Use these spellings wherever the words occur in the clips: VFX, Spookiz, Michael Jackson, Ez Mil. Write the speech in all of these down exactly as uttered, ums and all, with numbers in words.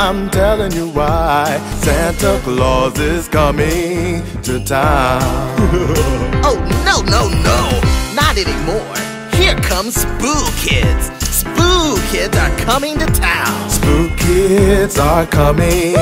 I'm telling you why Santa Claus is coming to town. Oh no no no, not anymore. Here comes Spookiz. Spookiz are coming to town. Spookiz are coming.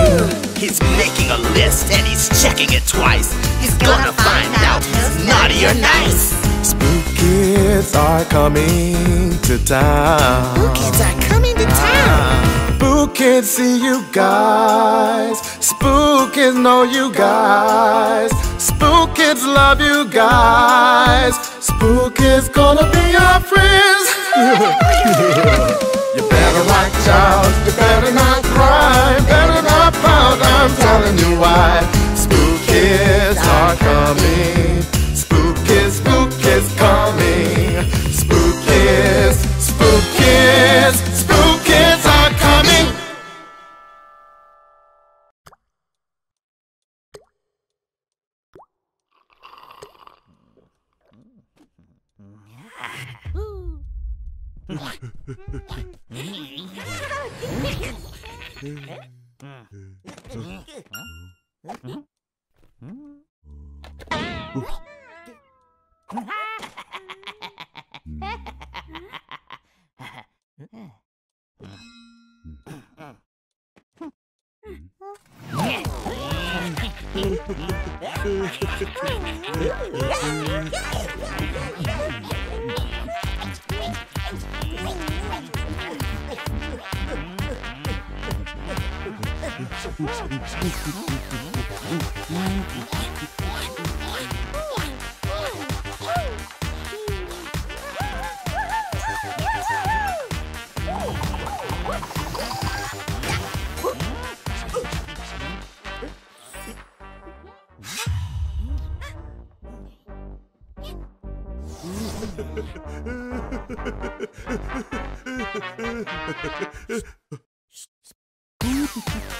He's making a list and he's checking it twice. He's gonna, gonna find out who's naughty or nice. Spookiz are coming to town. Spookiz are coming to town. Spookiz see you guys, Spookiz know you guys, Spookiz love you guys, Spookiz gonna be your friends. You better watch out, you better not cry, better not pout, I'm telling you why. Spookiz are coming, Spookiz, Spookiz coming, Spookiz, Spookiz, Spookiz are coming. Come on,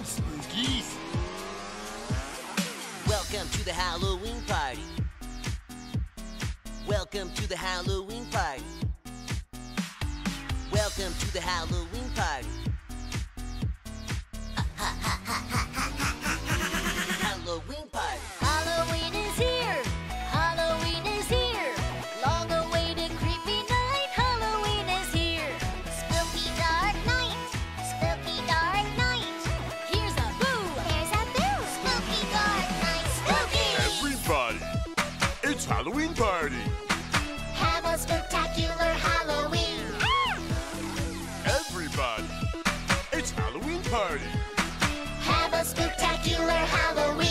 Spookies! Welcome to the Halloween party. Welcome to the Halloween party. Welcome to the Halloween party. Halloween party. Halloween is here. Halloween is here. Long-awaited creepy night. Halloween is here. Spooky dark night. Spooky dark night. Here's a boo. Here's a boo. Spooky dark night. Spooky. Everybody, it's Halloween party. Have a spectacular Halloween. Ah! Everybody, it's Halloween party. Have a spectacular Halloween.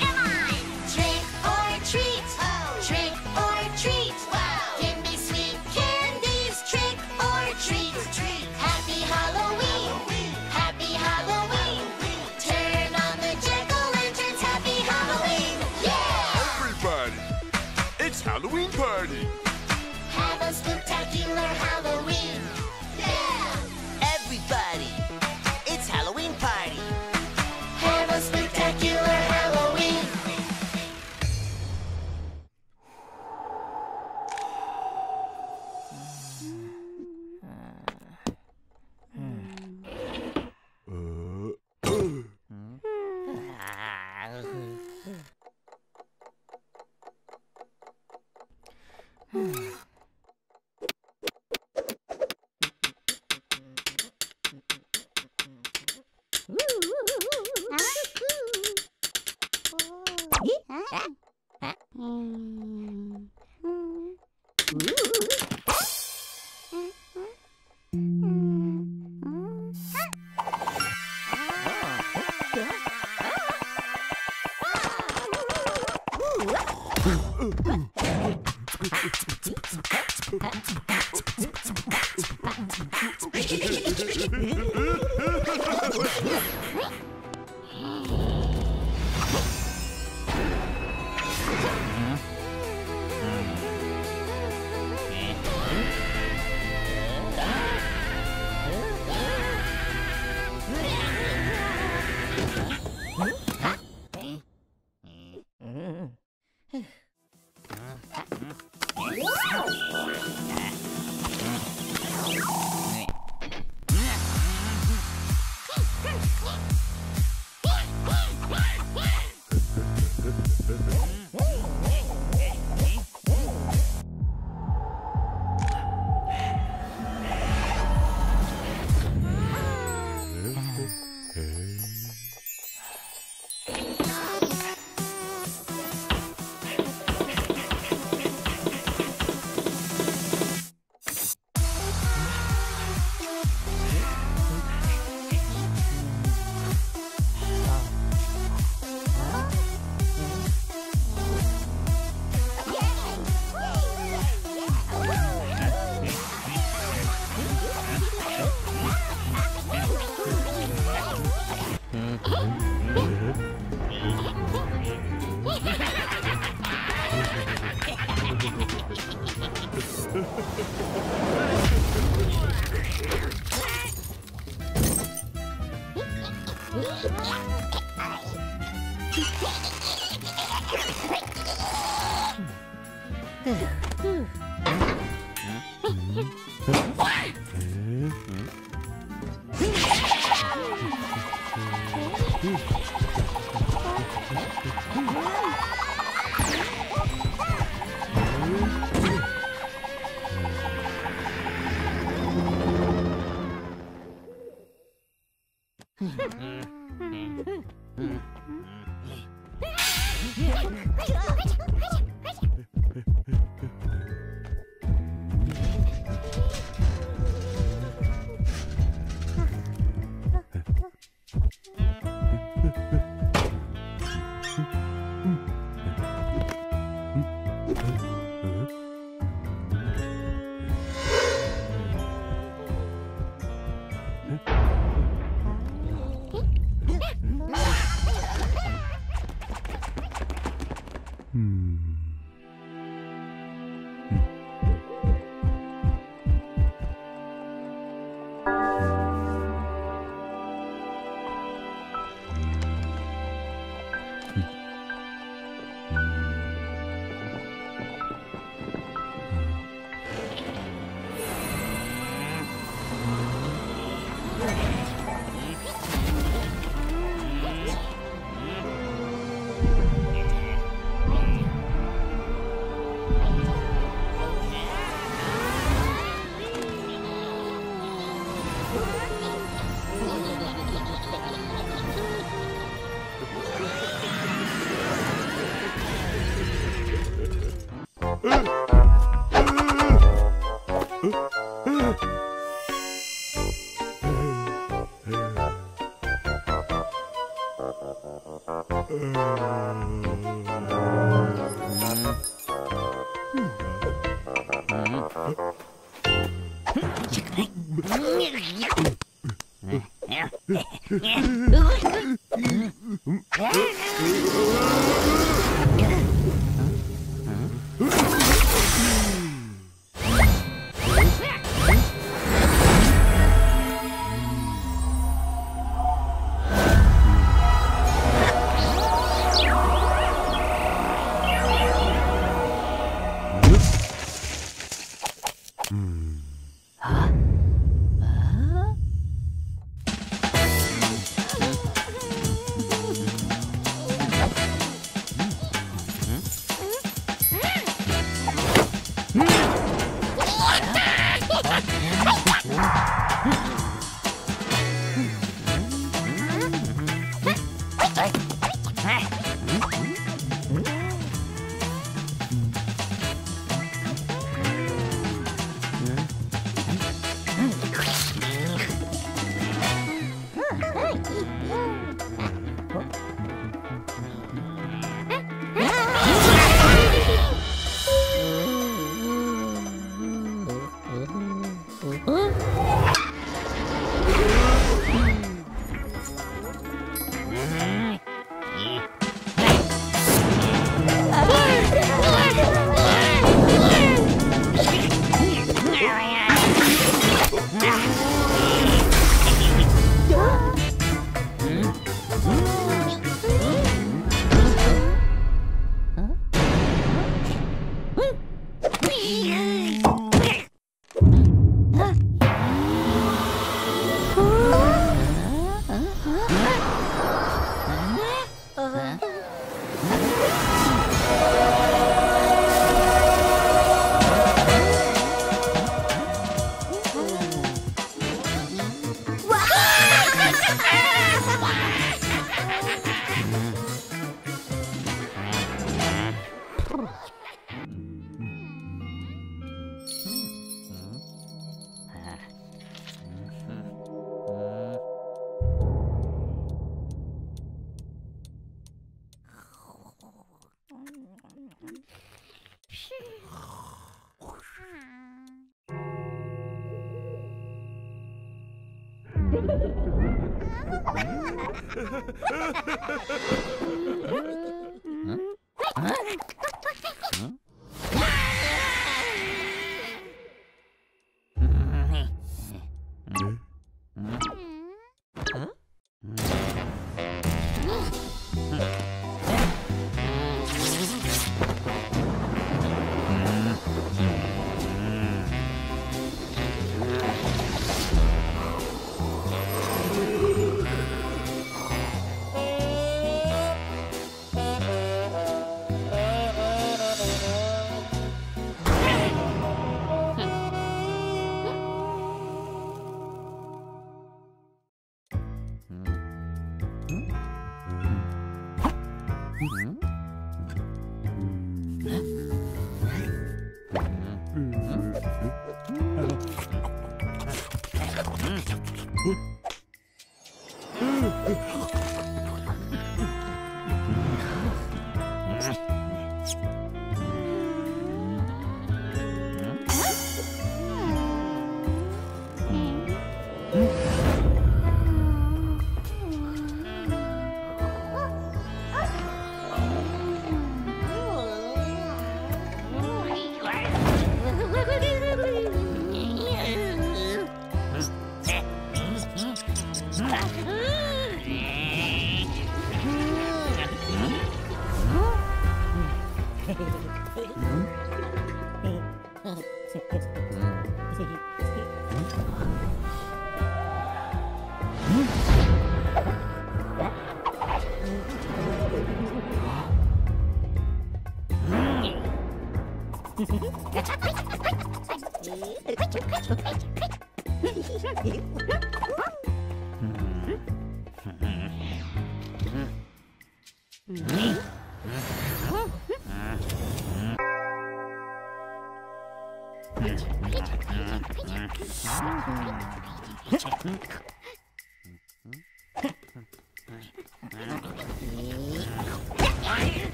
Come on! Trick or treat. Oh. Trick or treat. Wow. Give me sweet candies. Trick or treat. Treat. Happy Halloween. Halloween. Happy Halloween. Halloween. Turn on the jack-o' lanterns. Happy Halloween. Yeah! Everybody, it's Halloween party. Have a spectacular Halloween. Yeah! Everybody, it's Halloween party. Have a spectacular Halloween.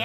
Oh,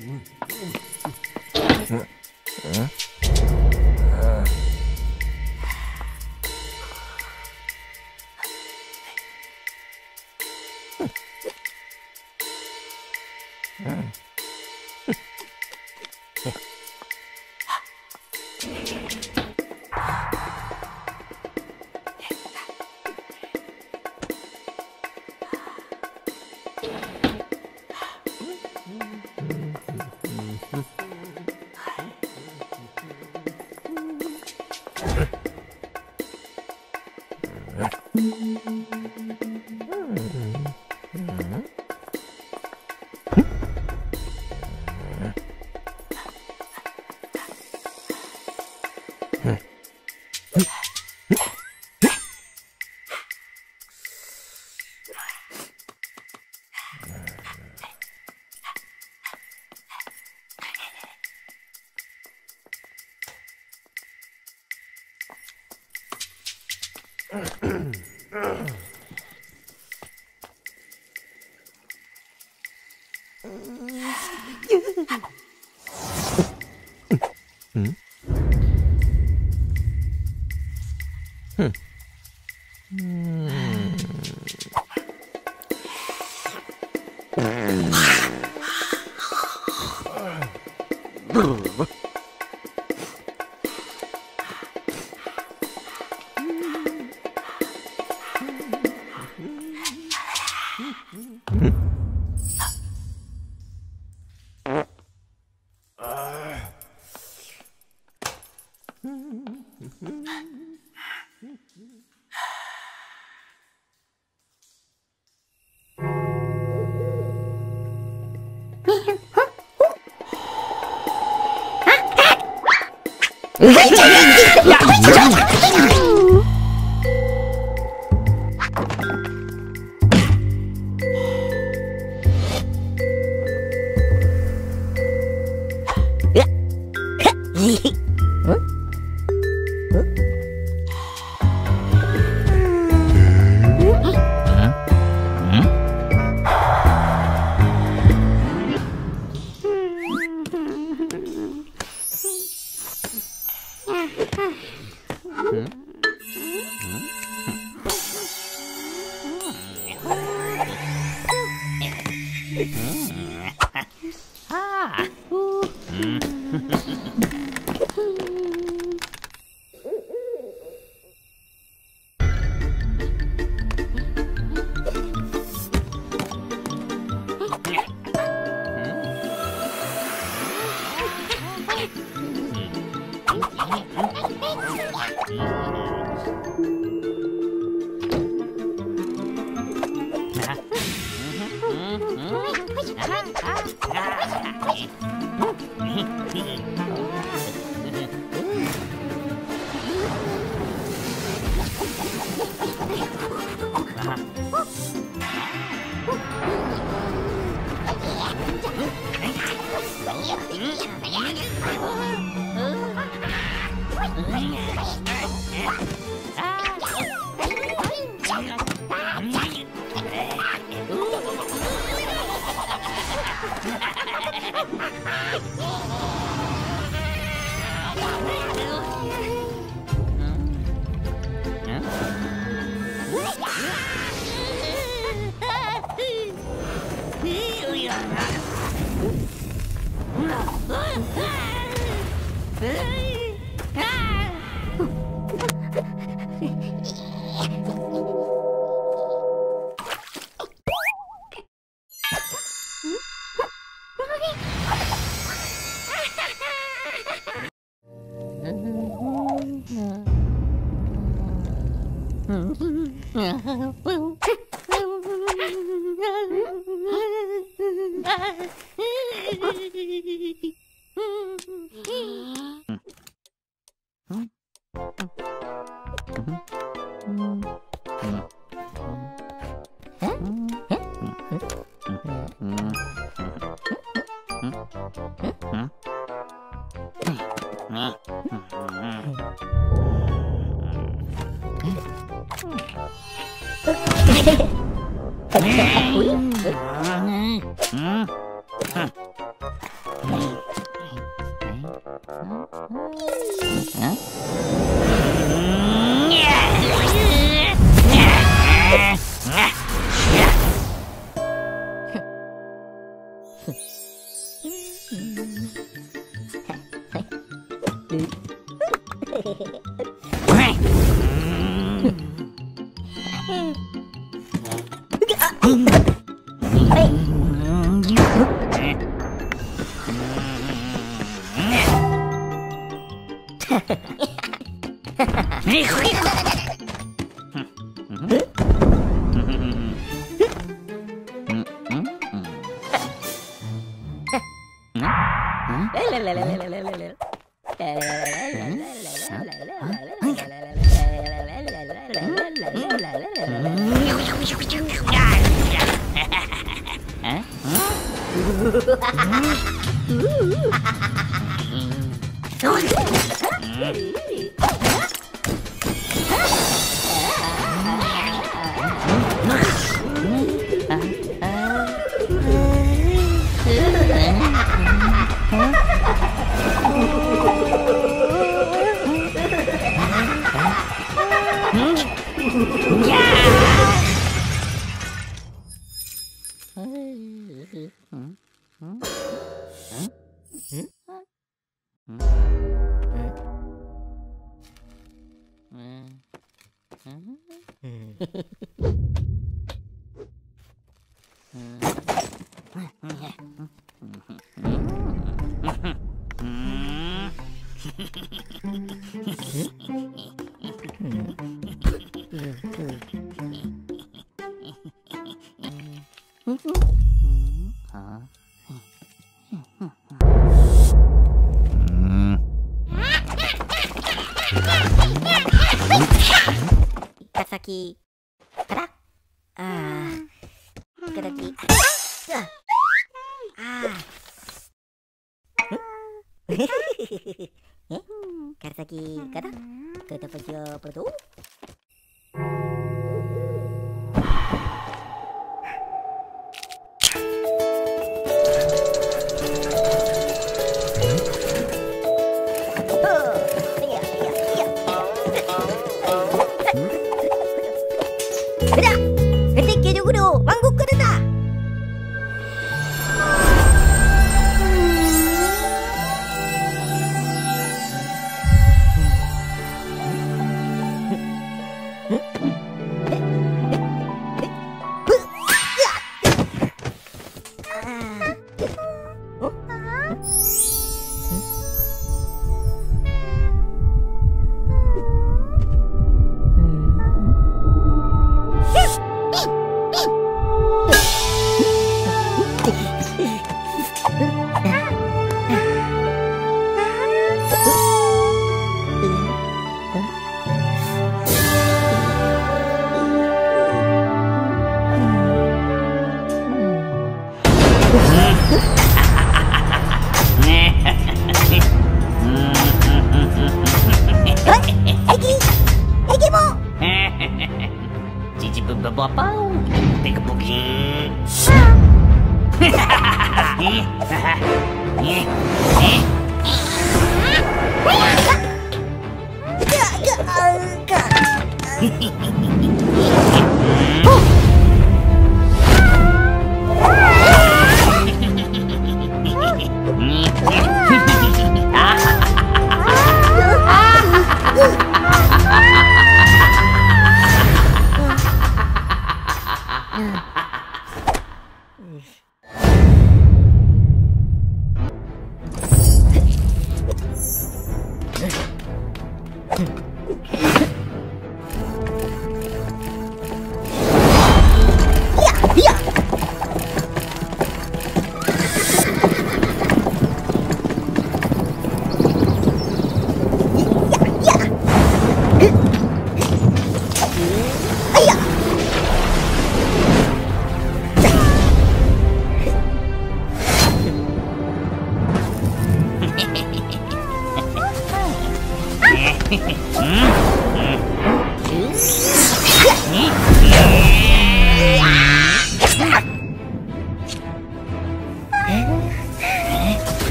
Huh?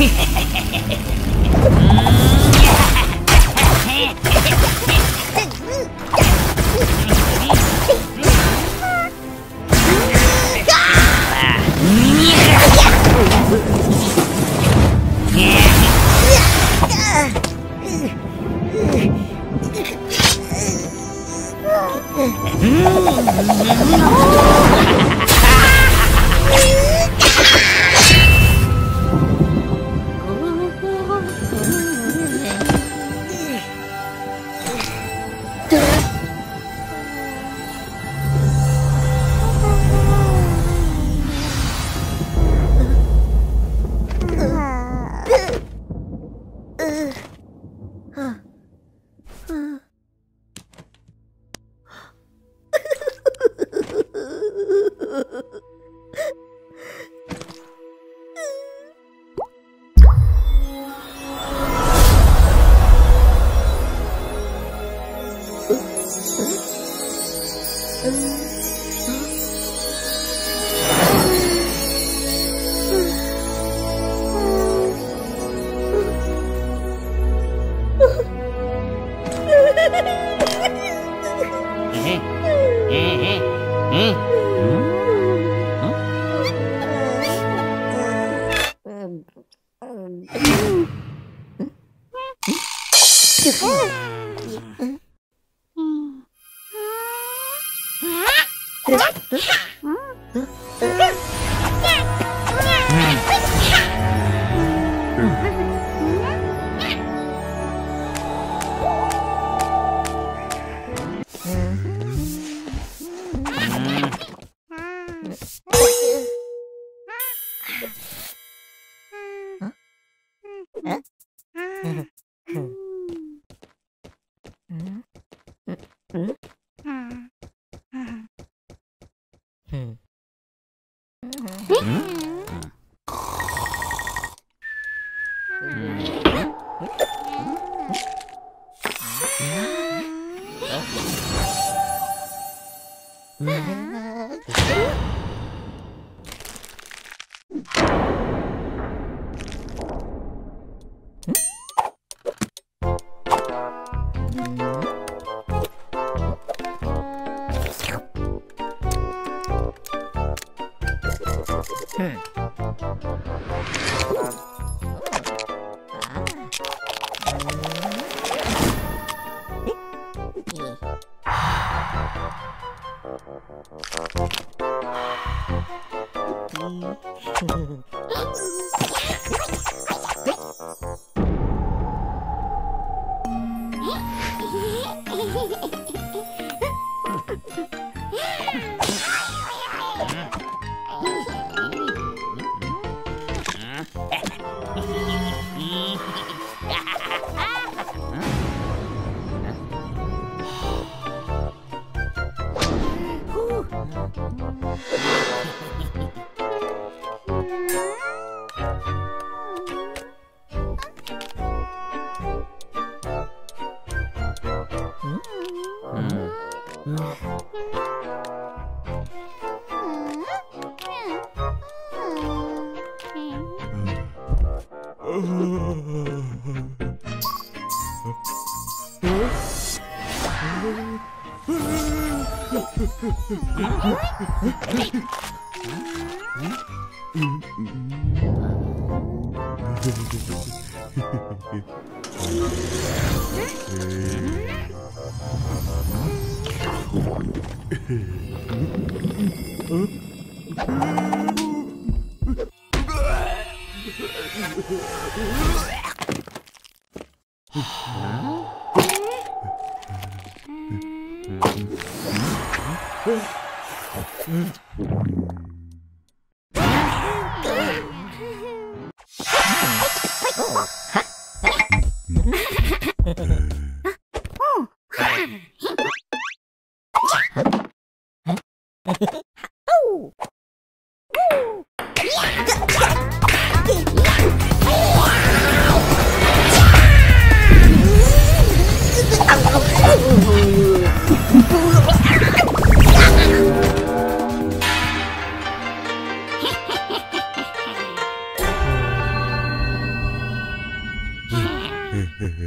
Oh! Huh?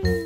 Huh?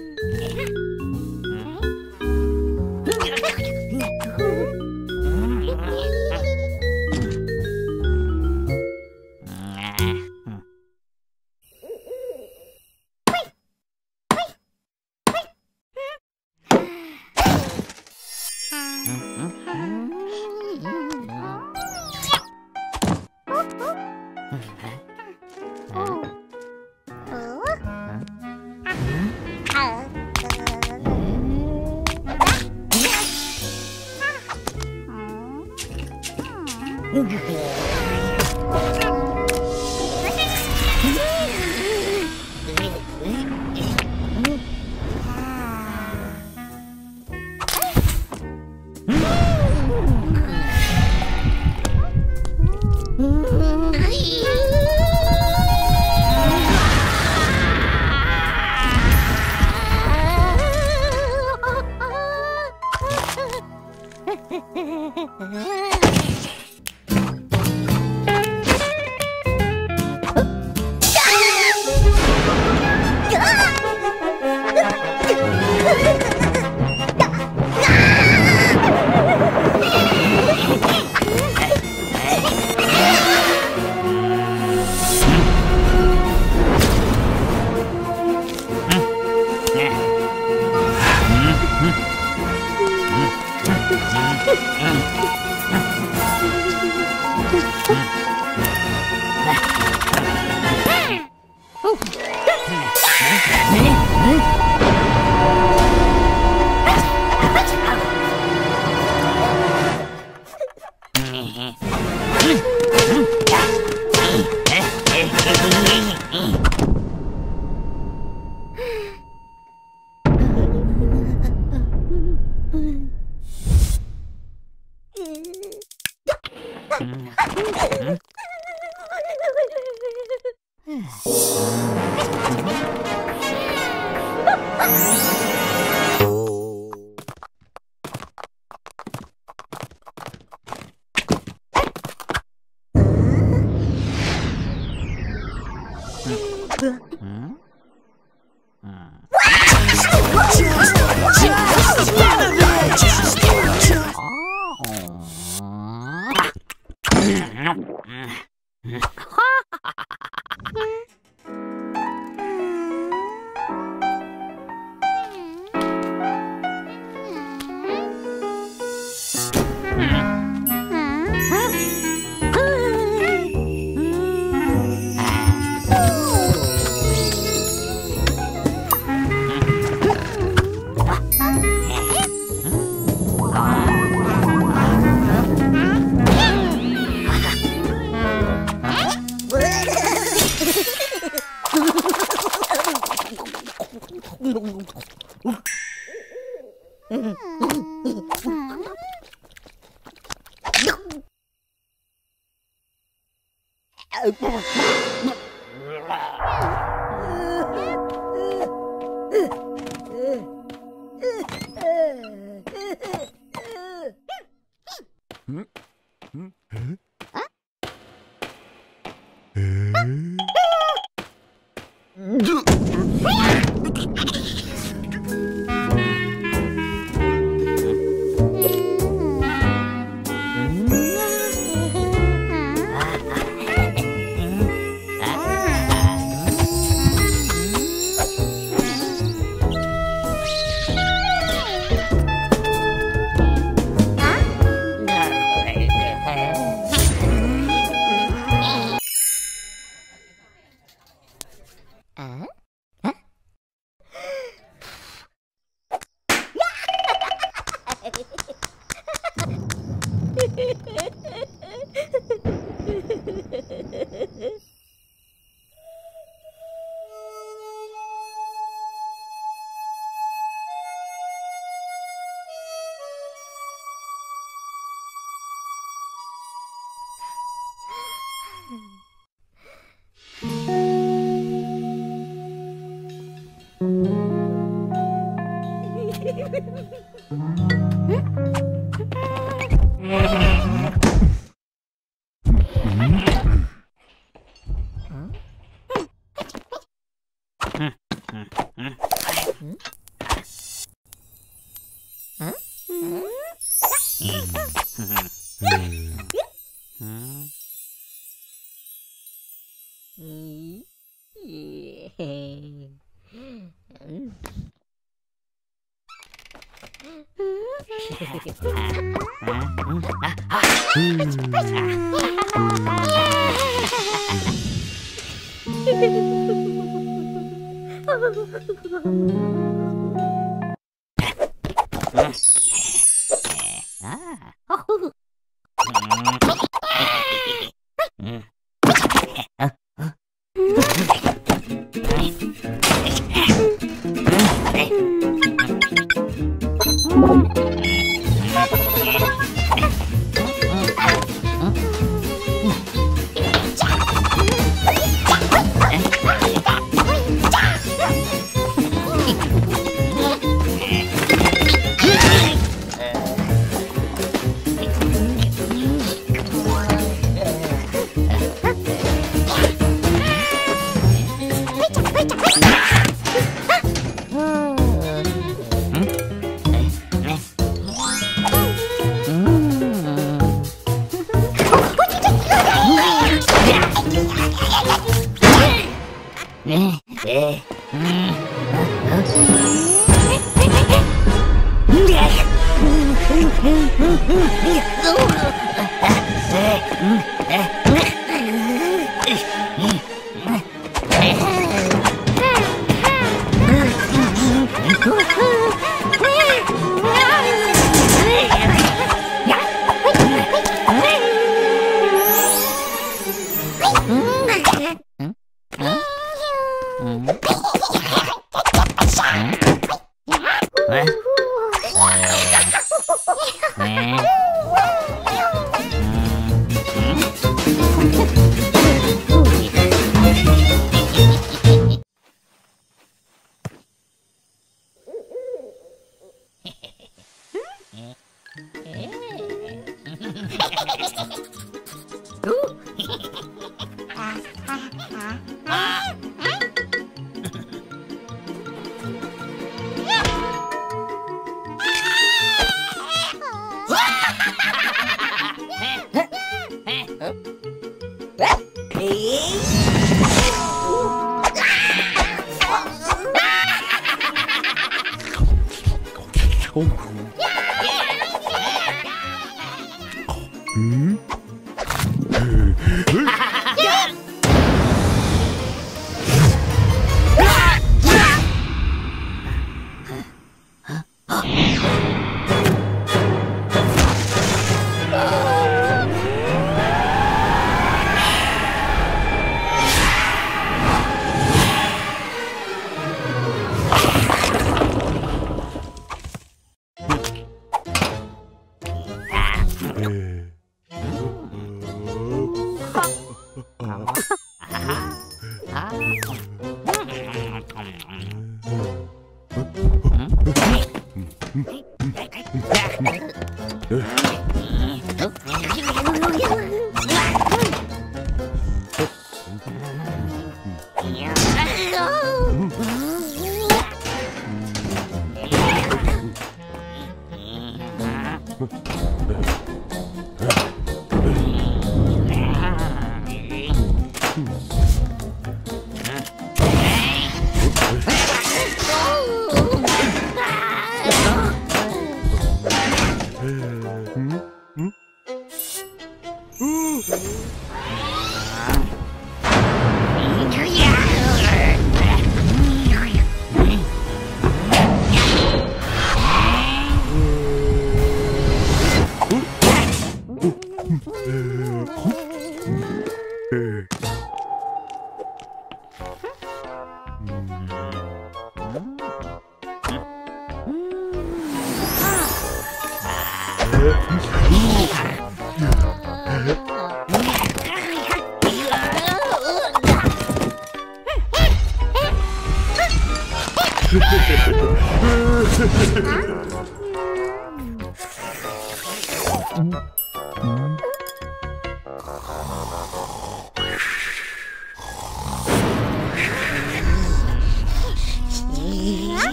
Yeah.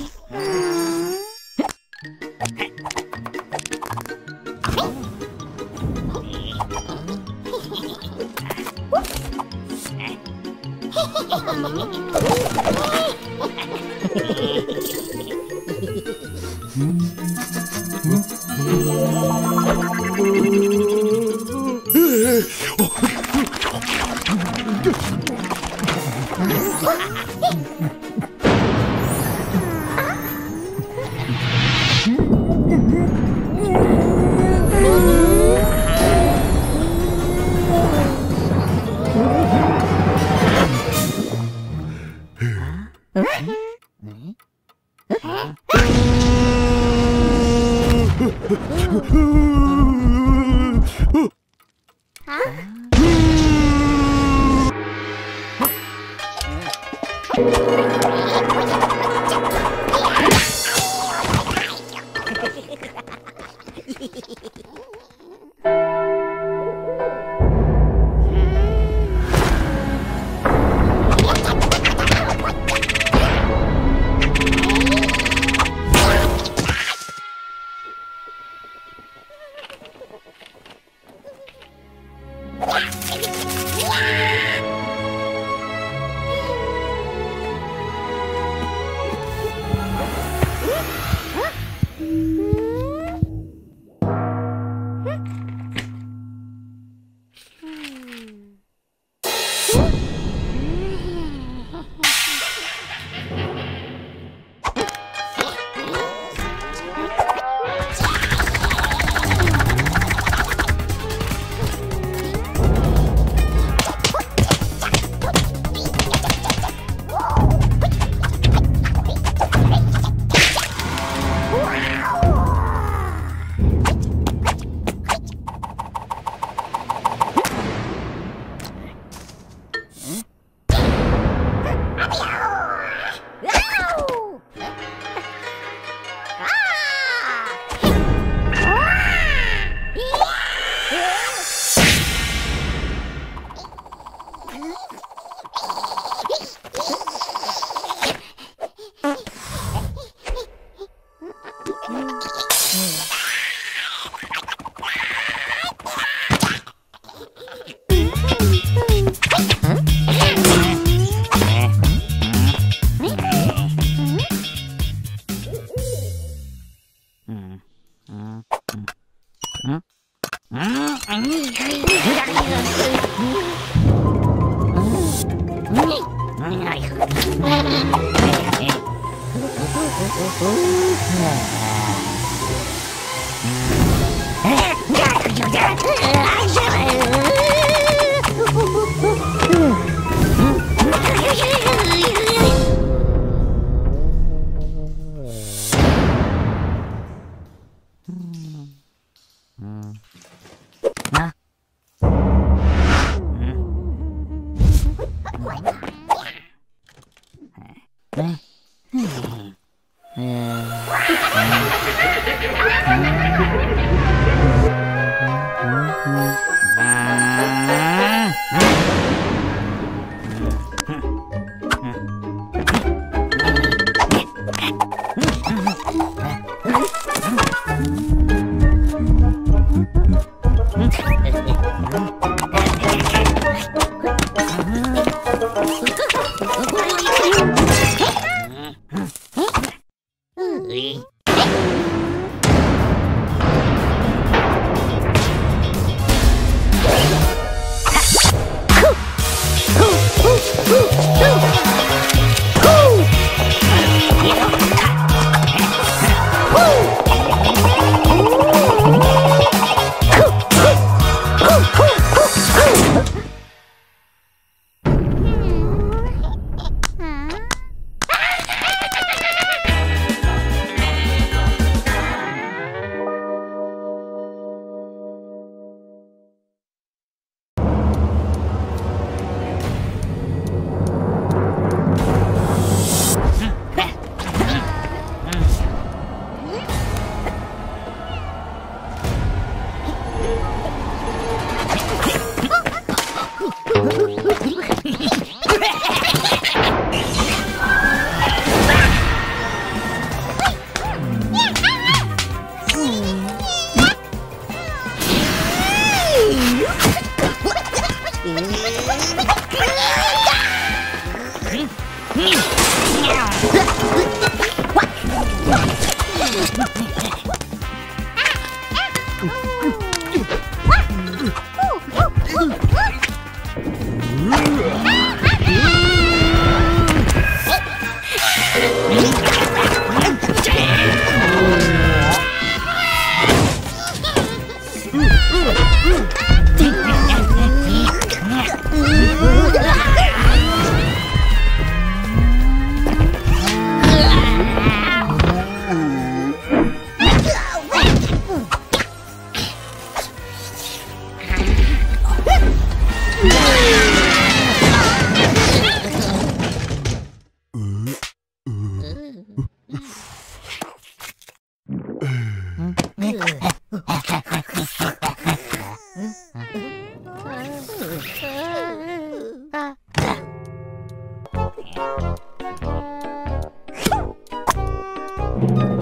Hmm.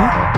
What?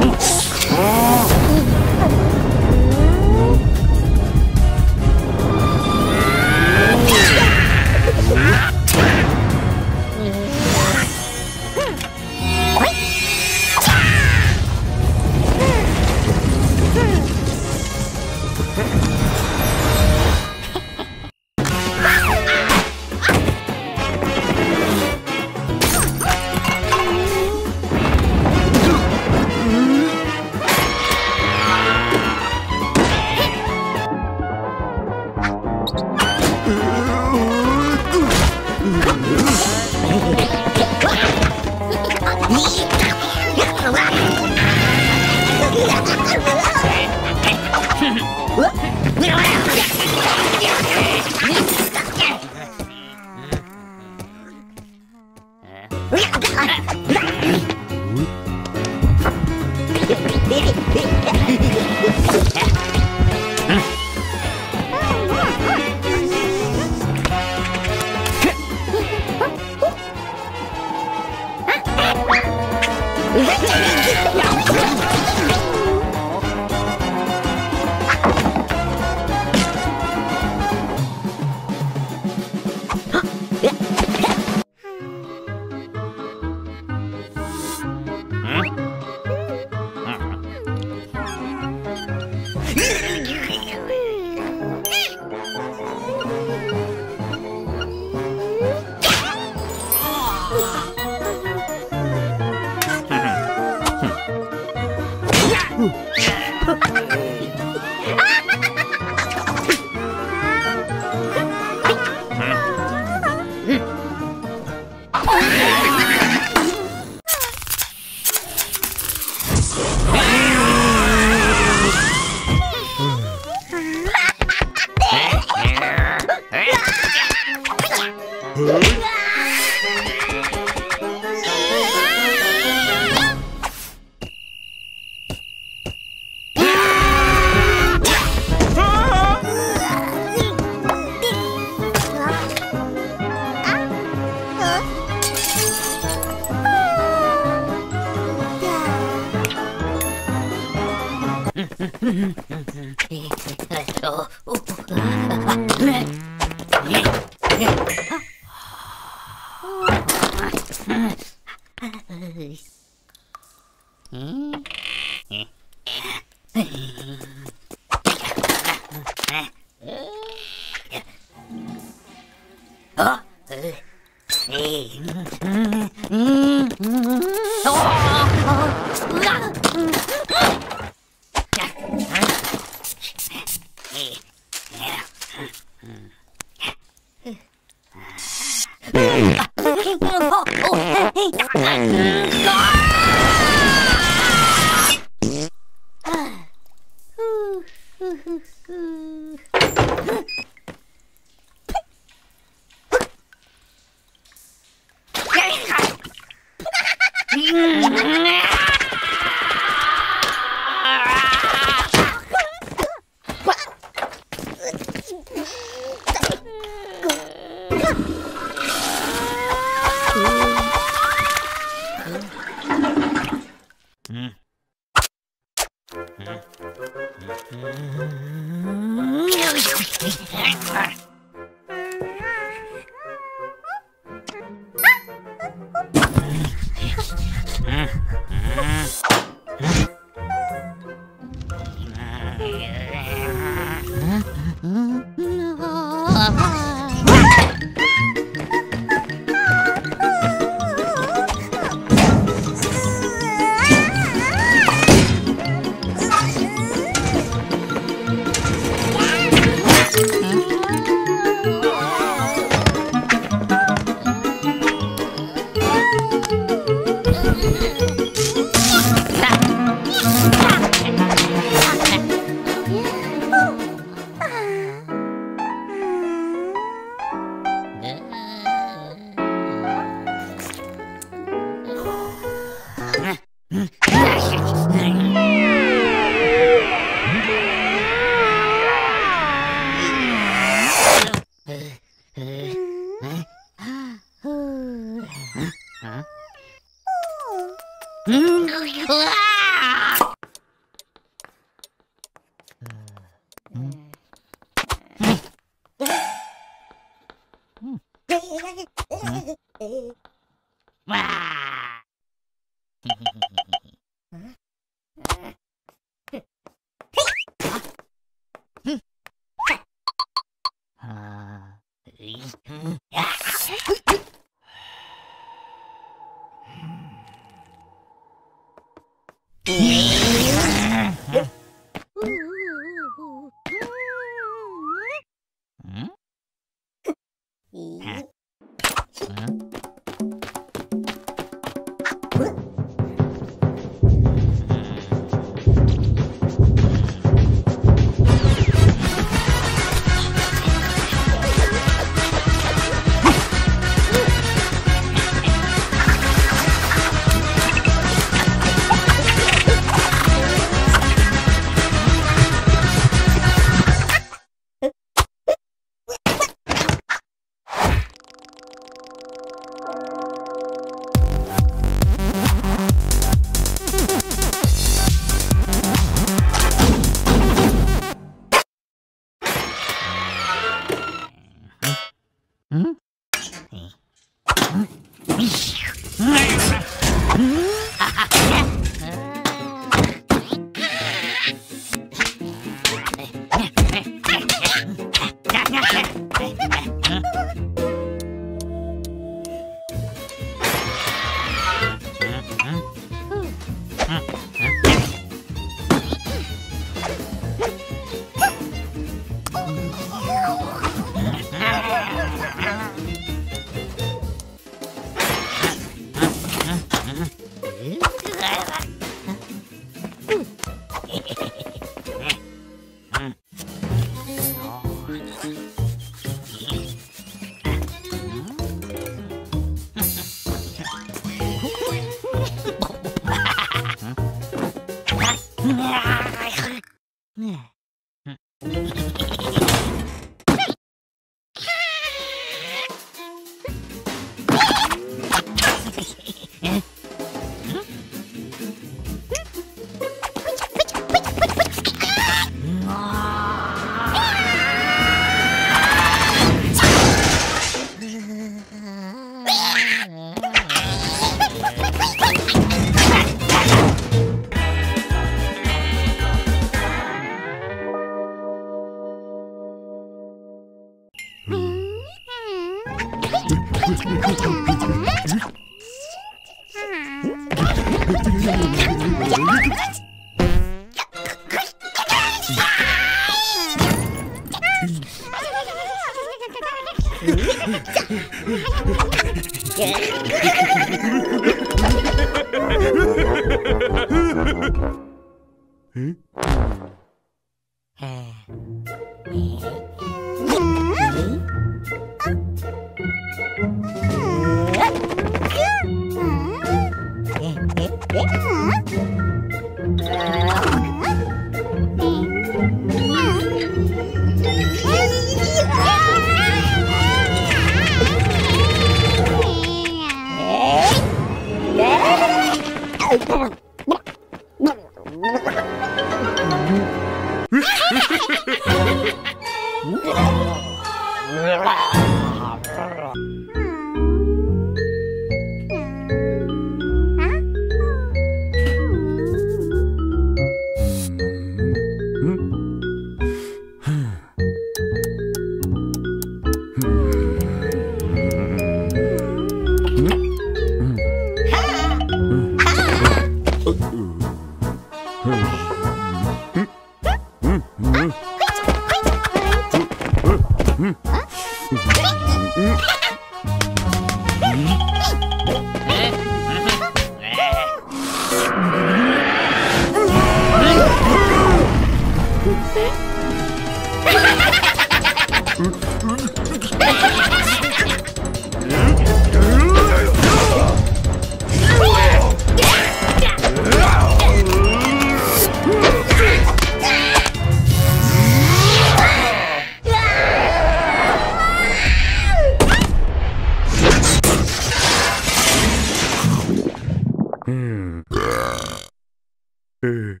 Hmm.